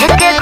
Look at